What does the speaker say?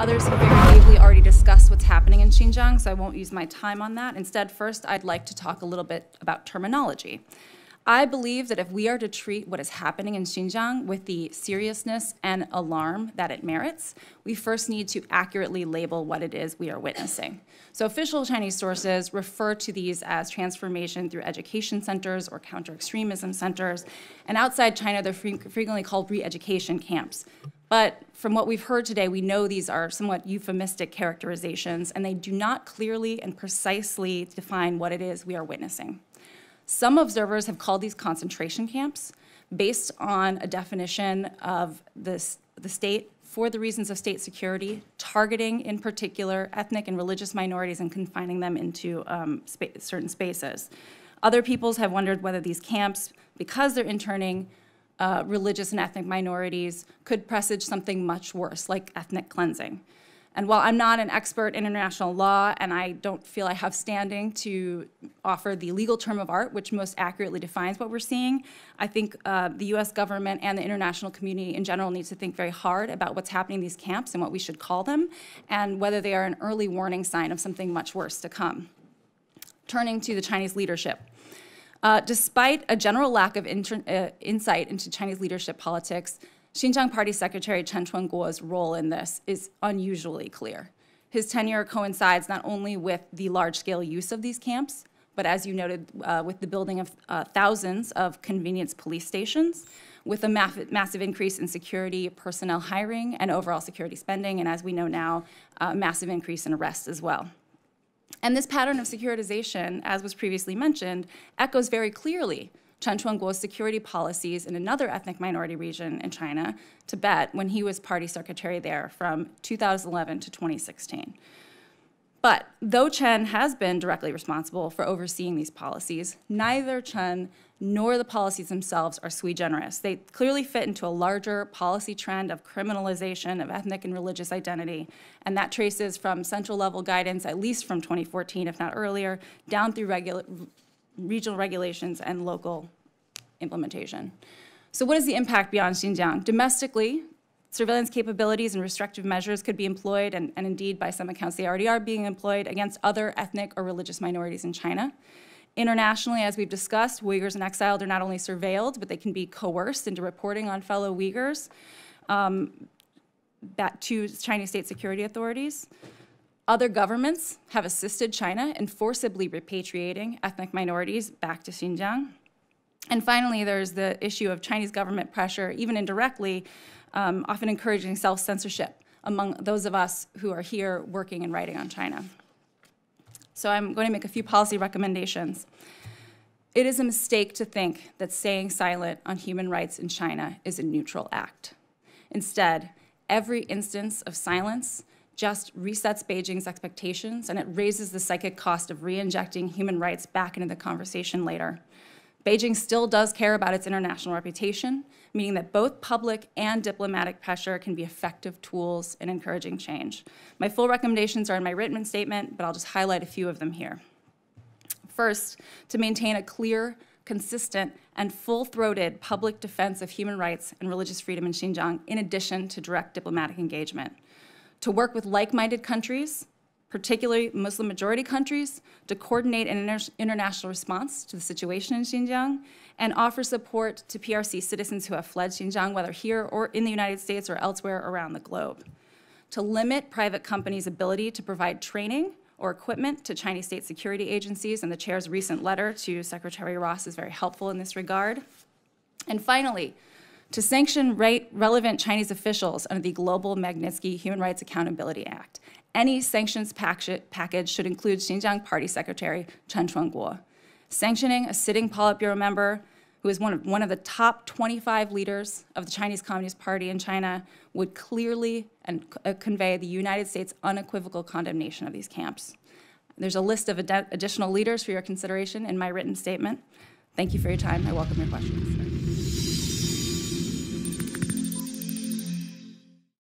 Others have very ably already discussed what's happening in Xinjiang, so I won't use my time on that. Instead, first, I'd like to talk a little bit about terminology. I believe that if we are to treat what is happening in Xinjiang with the seriousness and alarm that it merits, we first need to accurately label what it is we are witnessing. So official Chinese sources refer to these as transformation through education centers or counter-extremism centers, and outside China they're frequently called re-education camps. But from what we've heard today, we know these are somewhat euphemistic characterizations, and they do not clearly and precisely define what it is we are witnessing. Some observers have called these concentration camps based on a definition of the state for the reasons of state security, targeting in particular ethnic and religious minorities and confining them into certain spaces. Other peoples have wondered whether these camps, because they're interning religious and ethnic minorities, could presage something much worse, like ethnic cleansing. And while I'm not an expert in international law and I don't feel I have standing to offer the legal term of art which most accurately defines what we're seeing, I think the US government and the international community in general needs to think very hard about what's happening in these camps and what we should call them and whether they are an early warning sign of something much worse to come. Turning to the Chinese leadership. Despite a general lack of insight into Chinese leadership politics, Xinjiang Party Secretary Chen Quanguo's role in this is unusually clear. His tenure coincides not only with the large-scale use of these camps, but as you noted, with the building of thousands of convenience police stations, with a massive increase in security personnel hiring and overall security spending, and as we know now, a massive increase in arrests as well. And this pattern of securitization, as was previously mentioned, echoes very clearly Chen Quanguo's security policies in another ethnic minority region in China, Tibet, when he was party secretary there from 2011 to 2016. But though Chen has been directly responsible for overseeing these policies, neither Chen nor the policies themselves are sui generis. They clearly fit into a larger policy trend of criminalization of ethnic and religious identity, and that traces from central level guidance, at least from 2014, if not earlier, down through regional regulations and local implementation. So what is the impact beyond Xinjiang? Domestically, surveillance capabilities and restrictive measures could be employed, and indeed by some accounts they already are being employed against other ethnic or religious minorities in China. Internationally, as we've discussed, Uyghurs in exile are not only surveilled, but they can be coerced into reporting on fellow Uyghurs back to Chinese state security authorities. Other governments have assisted China in forcibly repatriating ethnic minorities back to Xinjiang. And finally, there's the issue of Chinese government pressure, even indirectly, often encouraging self-censorship among those of us who are here working and writing on China. So I'm going to make a few policy recommendations. It is a mistake to think that staying silent on human rights in China is a neutral act. Instead, every instance of silence just resets Beijing's expectations, and it raises the psychic cost of re-injecting human rights back into the conversation later. Beijing still does care about its international reputation, meaning that both public and diplomatic pressure can be effective tools in encouraging change. My full recommendations are in my written statement, but I'll just highlight a few of them here. First, to maintain a clear, consistent, and full-throated public defense of human rights and religious freedom in Xinjiang, in addition to direct diplomatic engagement. To work with like-minded countries, particularly Muslim-majority countries, to coordinate an international response to the situation in Xinjiang, and offer support to PRC citizens who have fled Xinjiang, whether here or in the United States or elsewhere around the globe. To limit private companies' ability to provide training or equipment to Chinese state security agencies, and the chair's recent letter to Secretary Ross is very helpful in this regard. And finally, to sanction relevant Chinese officials under the Global Magnitsky Human Rights Accountability Act. Any sanctions package should include Xinjiang Party Secretary Chen Quanguo. Sanctioning a sitting Politburo member who is one of the top 25 leaders of the Chinese Communist Party in China would clearly convey the United States' unequivocal condemnation of these camps. There's a list of additional leaders for your consideration in my written statement. Thank you for your time. I welcome your questions.